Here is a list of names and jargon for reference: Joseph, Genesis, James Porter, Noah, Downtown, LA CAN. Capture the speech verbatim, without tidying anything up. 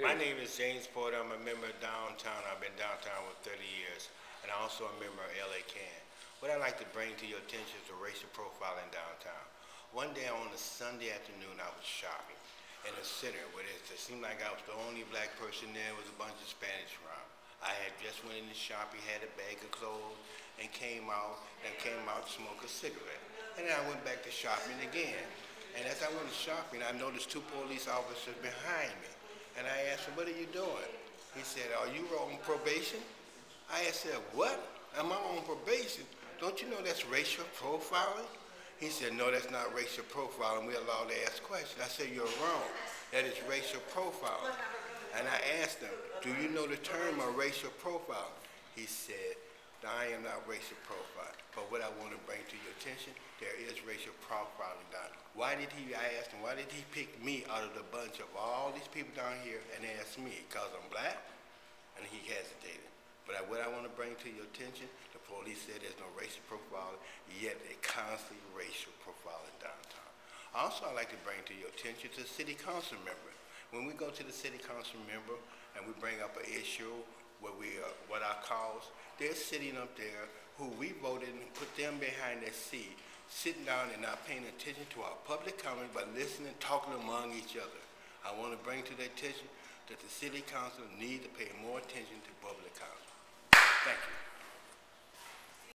My name is James Porter. I'm a member of Downtown. I've been downtown for thirty years, and I'm also a member of L A CAN. What I'd like to bring to your attention is the racial profile in downtown. One day on a Sunday afternoon, I was shopping in the center, where it seemed like I was the only black person there. It was a bunch of Spanish around. I had just went in the shop, had a bag of clothes, and came out, and came out to smoke a cigarette. And then I went back to shopping again. And as I went to shopping, I noticed two police officers behind me. And I asked him, what are you doing? He said, are you on probation? I said, what? Am I on probation? Don't you know that's racial profiling? He said, no, that's not racial profiling. We're allowed to ask questions. I said, you're wrong. That is racial profiling. And I asked him, do you know the term of racial profiling? He said, I am not racial profiling. But what I want to bring to your attention, there is racial profiling done. Why did he, I asked him, why did he pick me out of the bunch of all these people down here and ask me? Because I'm black? And he hesitated. But I, what I want to bring to your attention, the police said there's no racial profiling, yet they constantly racial profiling downtown. Also, I'd like to bring to your attention to the city council member. When we go to the city council member and we bring up an issue, what we are, what our cause, they're sitting up there who we voted and put them behind their seat, sitting down and not paying attention to our public comment, but listening, talking among each other. I want to bring to their attention that the city council needs to pay more attention to public comment. Thank you.